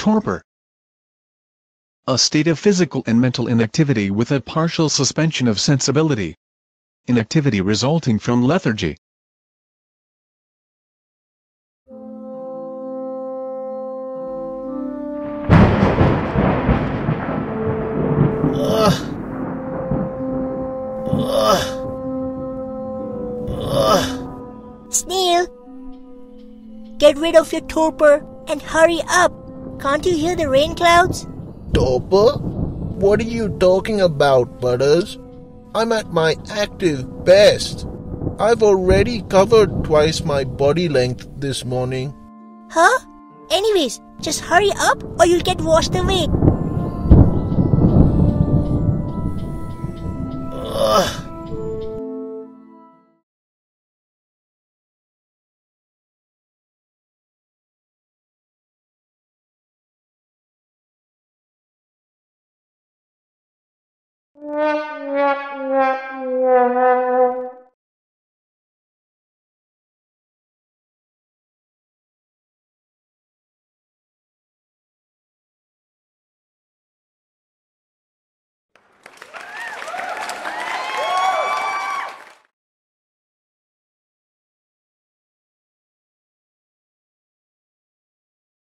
Torpor. A state of physical and mental inactivity with a partial suspension of sensibility. Inactivity resulting from lethargy. Snail, get rid of your torpor and hurry up. Can't you hear the rain clouds? Torpor? What are you talking about, Butters? I'm at my active best. I've already covered twice my body length this morning. Huh? Anyways, just hurry up or you'll get washed away. Ugh.